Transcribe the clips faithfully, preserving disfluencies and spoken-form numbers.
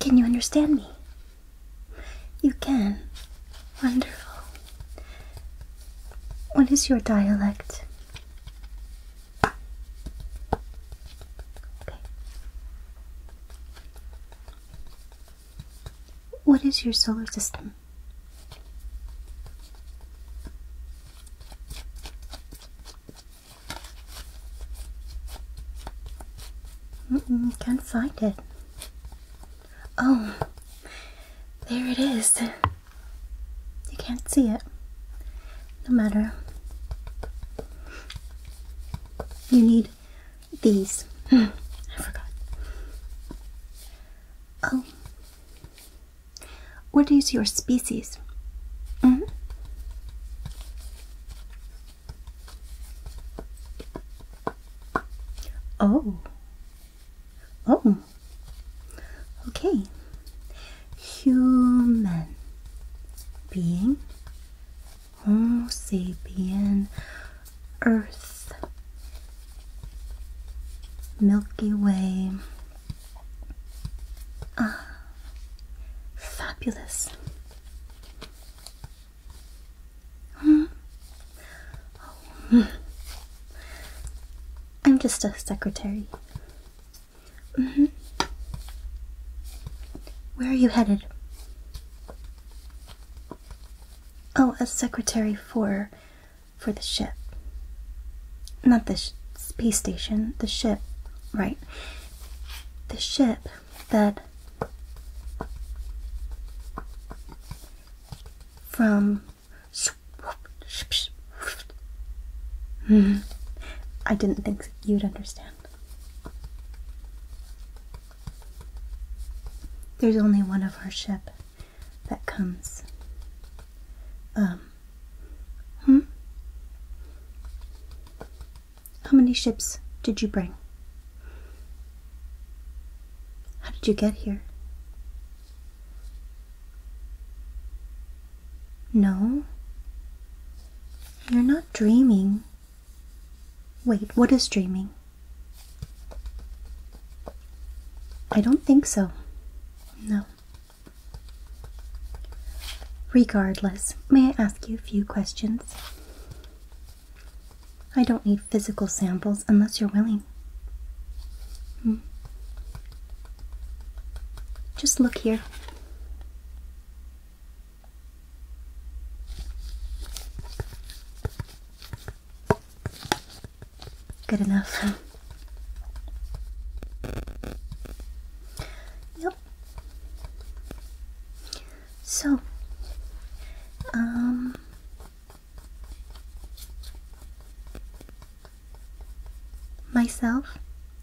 Can you understand me? You can. Wonderful. What is your dialect? Okay. What is your solar system? Mm-mm, can't find it. Oh, there it is. You can't see it. No matter. You need these. I forgot. Oh. What is your species? Mm-hmm. Oh. Oh. Okay, human being, homo sapien, earth, Milky Way, ah, fabulous. Hmm. Oh. I'm just a secretary. Mm-hmm. Where are you headed? Oh, a secretary for, for the ship. Not the sh space station, the ship, right? The ship that, from, I didn't think you'd understand. There's only one of our ship that comes. Um, hmm? How many ships did you bring? How did you get here? No? You're not dreaming. Wait, what is dreaming? I don't think so. No. Regardless, may I ask you a few questions? I don't need physical samples unless you're willing. Hmm. Just look here. Good enough. So, um, myself,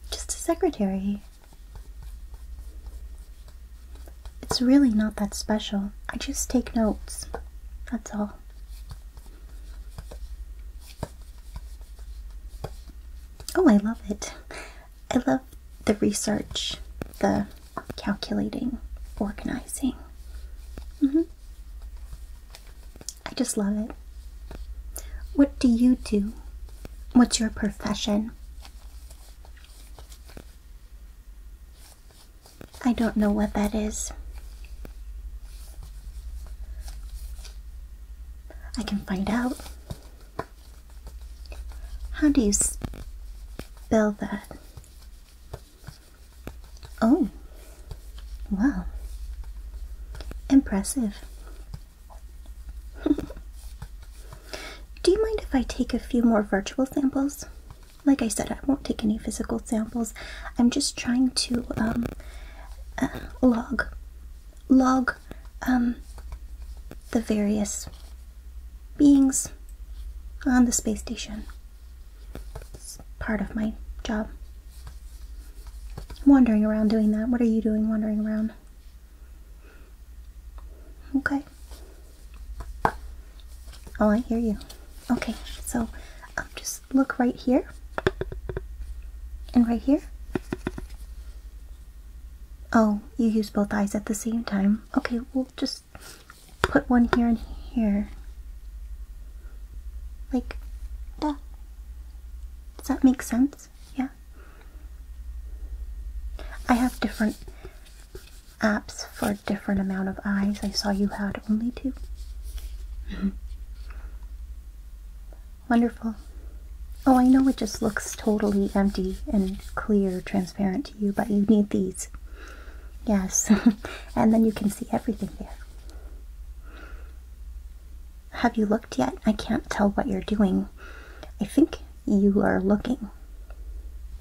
just a secretary. It's really not that special. I just take notes, that's all. Oh, I love it. I love the research, the calculating, organizing. Mm-hmm. I just love it. What do you do? What's your profession? I don't know what that is. I can find out. How do you spell that? Oh, wow. Impressive. Do you mind if I take a few more virtual samples? Like I said, I won't take any physical samples. I'm just trying to um, uh, log, log um, the various beings on the space station. It's part of my job. Wandering around doing that. What are you doing wandering around? Okay. Oh, I hear you. Okay, so um, just look right here and right here. Oh, you use both eyes at the same time. Okay, we'll just put one here and here. Like that. Does that make sense? Yeah. I have different apps for a different amount of eyes. I saw you had only two. Mm-hmm. Wonderful. Oh, I know it just looks totally empty and clear, transparent to you, but you need these. Yes, and then you can see everything there. Have you looked yet? I can't tell what you're doing. I think you are looking.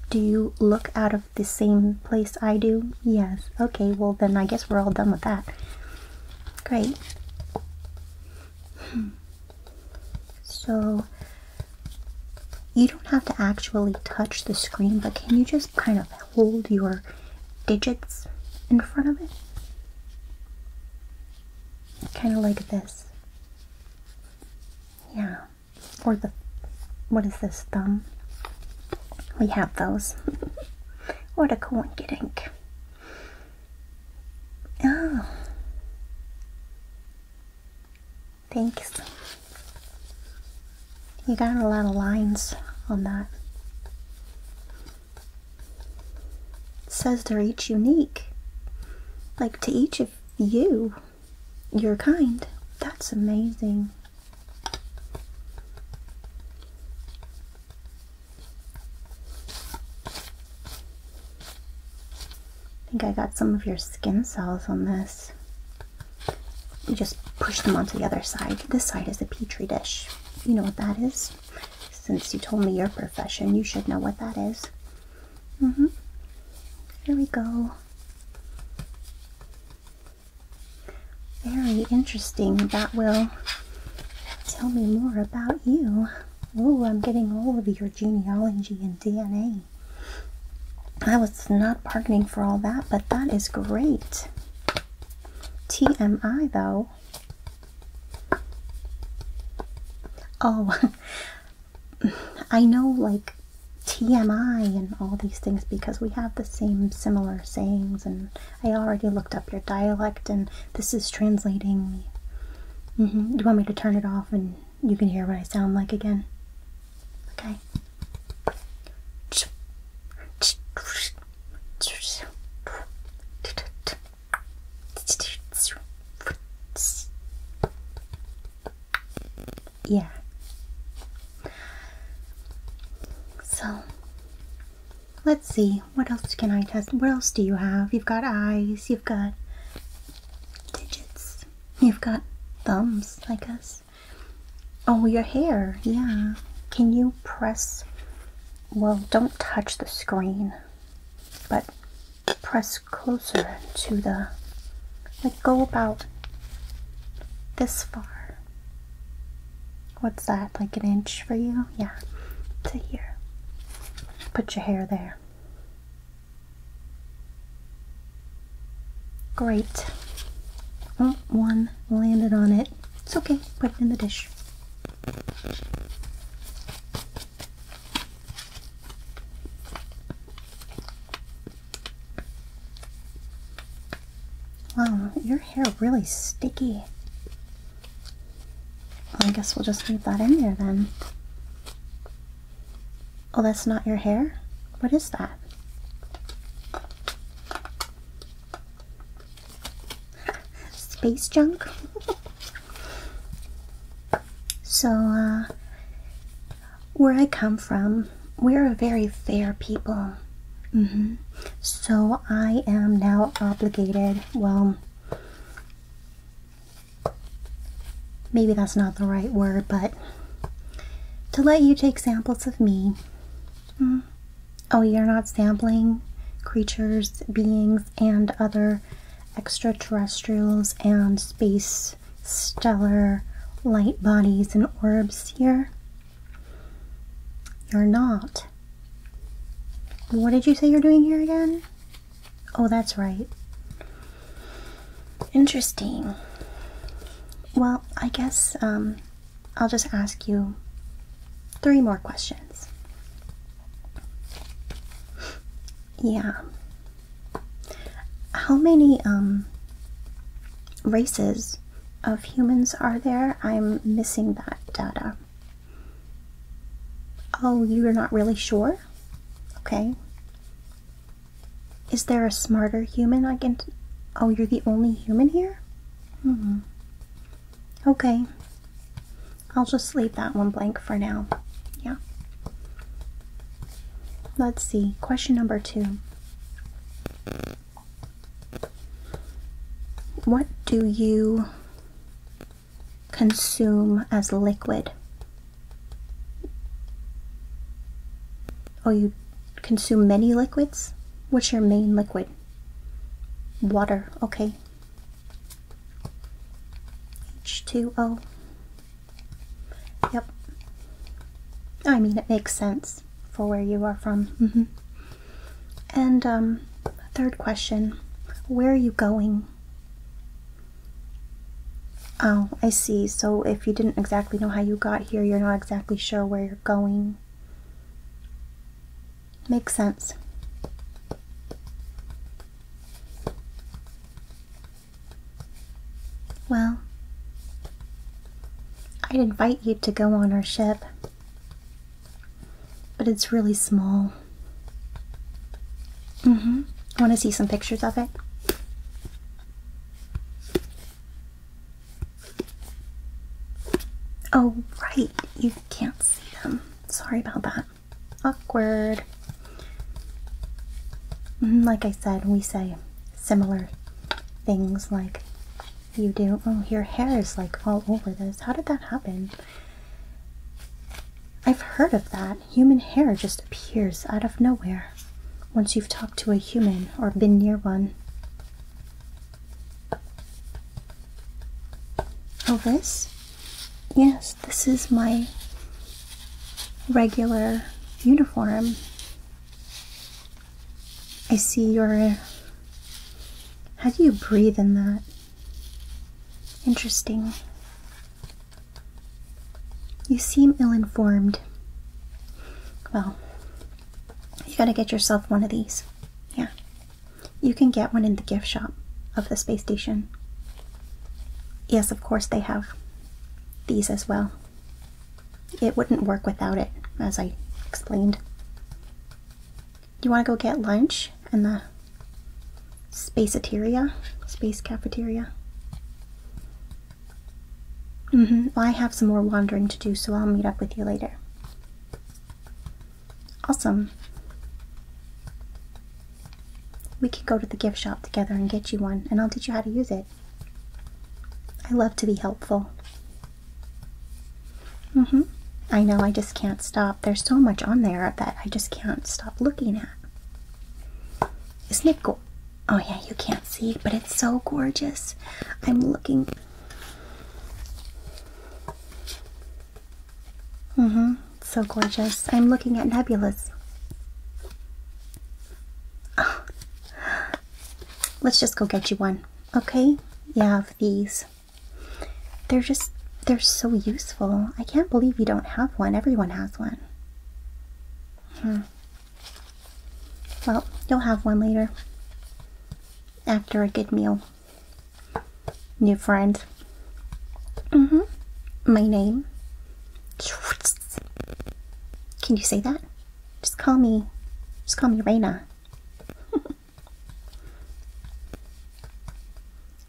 Do you look out of the same place I do? Yes. Okay, well then I guess we're all done with that. Great. Hmm. So, you don't have to actually touch the screen, but can you just kind of hold your digits in front of it? Kind of like this. Yeah. Or the, what is this, thumb? We have those. What a coinkydink. Oh. Thanks. You got a lot of lines on that. It says they're each unique. Like, to each of you, your kind. That's amazing. I think I got some of your skin cells on this. You just push them onto the other side. This side is a petri dish. You know what that is? Since you told me your profession, you should know what that is. Mm-hmm. Here we go. Very interesting. That will tell me more about you. Ooh, I'm getting all of your genealogy and D N A. I was not bargaining for all that, but that is great. T M I, though. Oh, I know, like, T M I and all these things because we have the same similar sayings, and I already looked up your dialect and this is translating me. Mm-hmm. Do you want me to turn it off and you can hear what I sound like again? Okay. Yeah. So, let's see, what else can I test? What else do you have? You've got eyes, you've got digits, you've got thumbs, I guess. Oh, your hair, yeah. Can you press, well, don't touch the screen, but press closer to the, like, go about this far. What's that, like an inch for you? Yeah, to here. Put your hair there. Great. Oh, one landed on it. It's okay. Put it in the dish. Wow, your hair really sticky. Well, I guess we'll just leave that in there then. Oh, that's not your hair? What is that? Space junk? So, uh, where I come from, we're a very fair people. Mm-hmm. So I am now obligated, well, maybe that's not the right word, but to let you take samples of me. Mm. Oh, you're not sampling creatures, beings, and other extraterrestrials and space stellar light bodies and orbs here? You're not. What did you say you're doing here again? Oh, that's right. Interesting. Well, I guess um, I'll just ask you three more questions. Yeah. How many um, races of humans are there? I'm missing that data. Oh, you're not really sure? Okay. Is there a smarter human I can... T oh, you're the only human here? Mm-hmm. Okay. I'll just leave that one blank for now. Yeah. Let's see. Question number two. What do you consume as liquid? Oh, you consume many liquids? What's your main liquid? Water, okay. H two O. Yep. I mean, it makes sense for where you are from. Mm-hmm. And um, third question, where are you going? Oh, I see. So if you didn't exactly know how you got here, you're not exactly sure where you're going. Makes sense. Well, I'd invite you to go on our ship, but it's really small. Mm-hmm. Want to see some pictures of it? Oh, right. You can't see them. Sorry about that. Awkward. Like I said, we say similar things like you do. Oh, your hair is like all over this. How did that happen? I've heard of that. Human hair just appears out of nowhere once you've talked to a human or been near one. Oh, this? Yes, this is my regular uniform. I see your... How do you breathe in that? Interesting. You seem ill-informed. Well, you gotta get yourself one of these. Yeah. You can get one in the gift shop of the space station. Yes, of course they have these as well. It wouldn't work without it, as I explained. Do you want to go get lunch in the space-ateria? Space cafeteria? Mm-hmm. Well, I have some more wandering to do, so I'll meet up with you later. Awesome. We could go to the gift shop together and get you one, and I'll teach you how to use it. I love to be helpful. Mm-hmm. I know, I just can't stop. There's so much on there that I just can't stop looking at. Isn't it go- Oh yeah, you can't see, but it's so gorgeous. I'm looking. Mm-hmm, so gorgeous. I'm looking at nebulas. Oh. Let's just go get you one, okay? Yeah, of these. They're just... They're so useful. I can't believe you don't have one. Everyone has one. Hmm. Well, you'll have one later. After a good meal. New friend. Mm-hmm. My name. Can you say that? Just call me... Just call me Raina.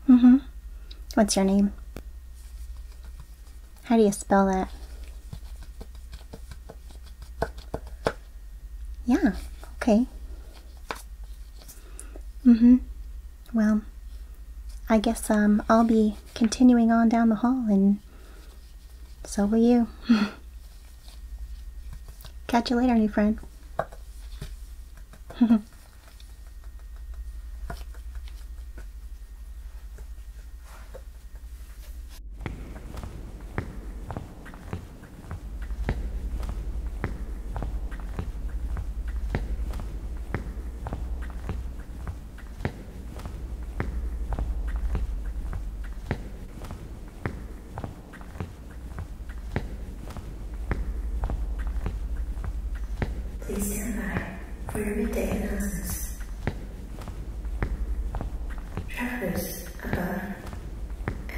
Mm-hmm. What's your name? How do you spell that? Yeah, okay. Mm-hmm. Well, I guess um, I'll be continuing on down the hall, and so will you. Catch you later, new friend. Please stand by for your midday announcements. Travelers above and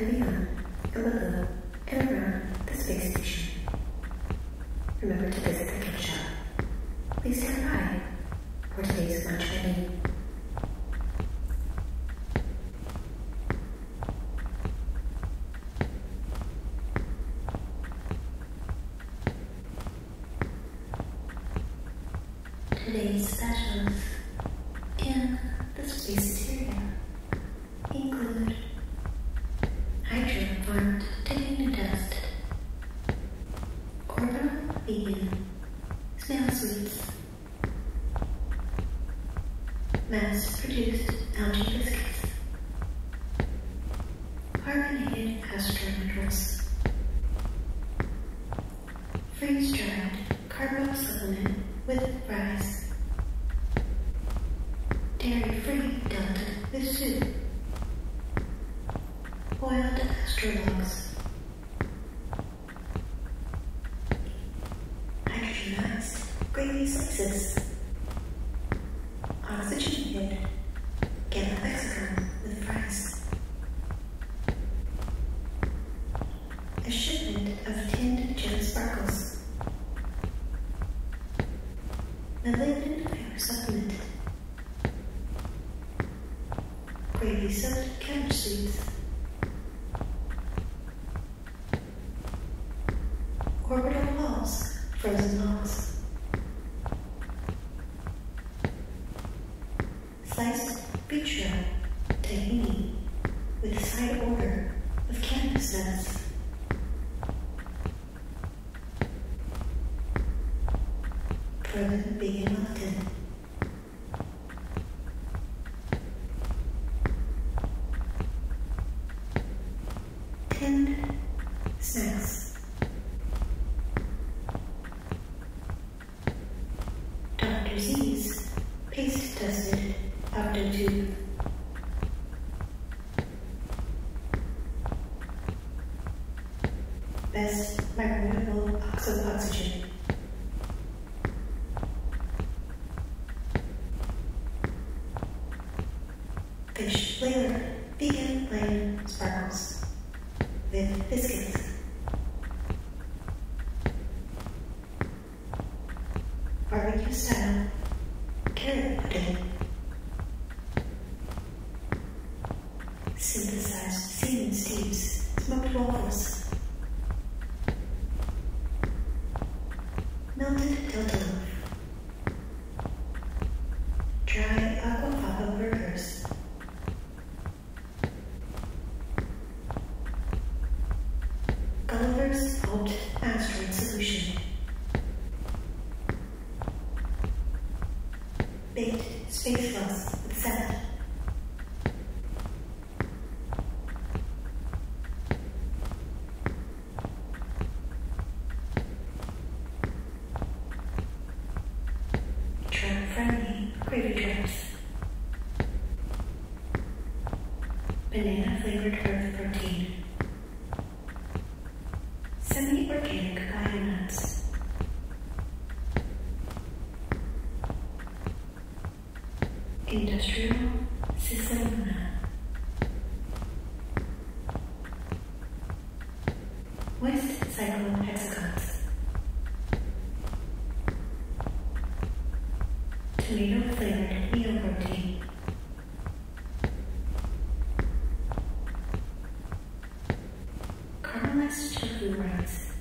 beyond and below and around the space station, remember to visit the gift shop. Please stand by for today's lunch menu. Today's specials in the space area include hydro farmed tahini dust, orbital vegan snail sweets, mass produced algae biscuits, carbonated castor minerals, freeze dried carbo supplement with rice, dairy-free Delta with soup, boiled astrologs, hydrogenized gravy slices, oxygenated Gamma Lexicon with fries, a shipment of tinned gem sparkles, malignant fiber supplement, gravy soaked cabbage sweets, orbital walls, frozen walls, sliced beach roll tahini with a side order of cannabis nuts, frozen vegan melatonin, tinned snacks, Doctor Z's paste dusted octo tube, best microwavable oxo oxygen, fish flavor vegan lamb sparkles with biscuits, barbecue style carrot pudding, synthesized seaweed stews, smoked waffles, melted Delta loaf, dry aquafaba burgers, Gulliver's Salt Asteroid Solution, baked space floss with salad, trap-friendly gravy traps, banana-flavored herb protein, semi-organic bio nuts, industrial Cisaluna, West cyclone hexagons, tomato-flavored meal protein, caramelized tofu rice,